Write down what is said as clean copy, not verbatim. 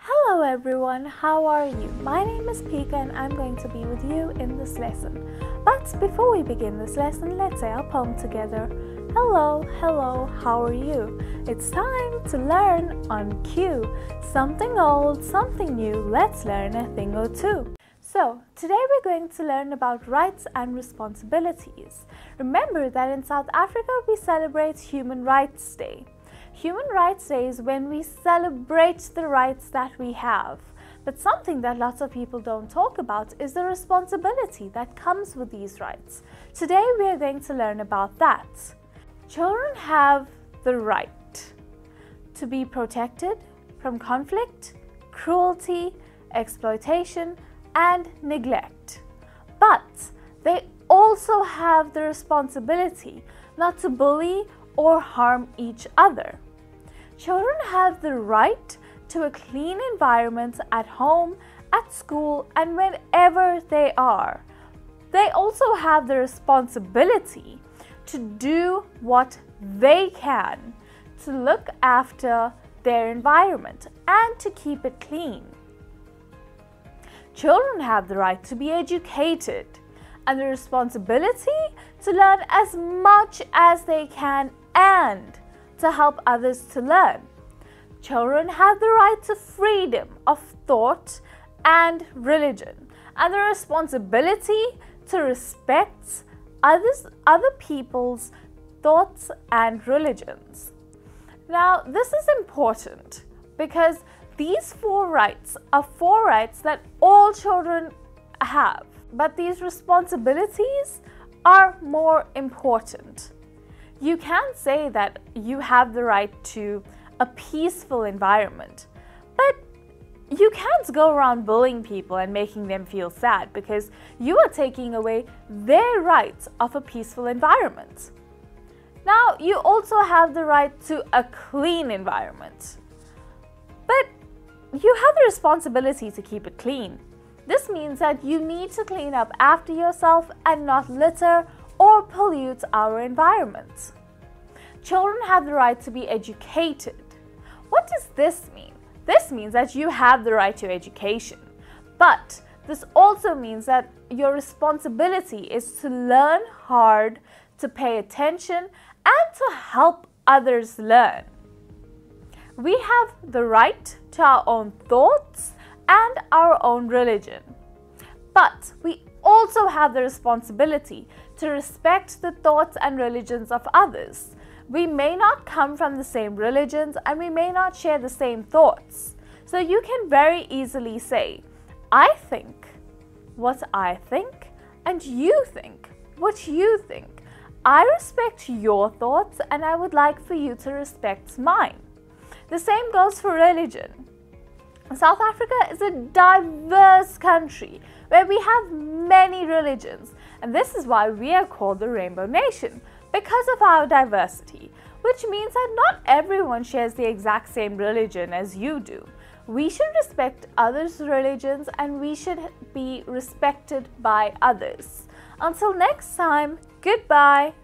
Hello everyone, how are you? My name is Pika and I'm going to be with you in this lesson. But before we begin this lesson, let's say our poem together. Hello, hello, how are you? It's time to learn on cue. Something old, something new, let's learn a thing or two. So, today we're going to learn about rights and responsibilities. Remember that in South Africa we celebrate Human Rights Day. Human Rights Day is when we celebrate the rights that we have. But something that lots of people don't talk about is the responsibility that comes with these rights. Today we are going to learn about that. Children have the right to be protected from conflict, cruelty, exploitation, and neglect, but they also have the responsibility not to bully or harm each other. Children have the right to a clean environment at home, at school, and whenever they are. They also have the responsibility to do what they can to look after their environment and to keep it clean. Children have the right to be educated and the responsibility to learn as much as they can and to help others to learn. Children have the right to freedom of thought and religion and the responsibility to respect other people's thoughts and religions. Now, this is important because these four rights are four rights that all children have, but these responsibilities are more important. You can say that you have the right to a peaceful environment, but you can't go around bullying people and making them feel sad because you are taking away their rights of a peaceful environment. Now, you also have the right to a clean environment, but you have the responsibility to keep it clean. This means that you need to clean up after yourself and not litter or pollute our environment. Children have the right to be educated. What does this mean? This means that you have the right to education, but this also means that your responsibility is to learn hard, to pay attention, and to help others learn. We have the right to our own thoughts and our own religion, but we also have the responsibility to respect the thoughts and religions of others. We may not come from the same religions and we may not share the same thoughts. So you can very easily say, I think what I think and you think what you think. I respect your thoughts and I would like for you to respect mine. The same goes for religion. South Africa is a diverse country where we have many religions, and this is why we are called the Rainbow Nation, because of our diversity, which means that not everyone shares the exact same religion as you do. We should respect others' religions and we should be respected by others. Until next time, goodbye.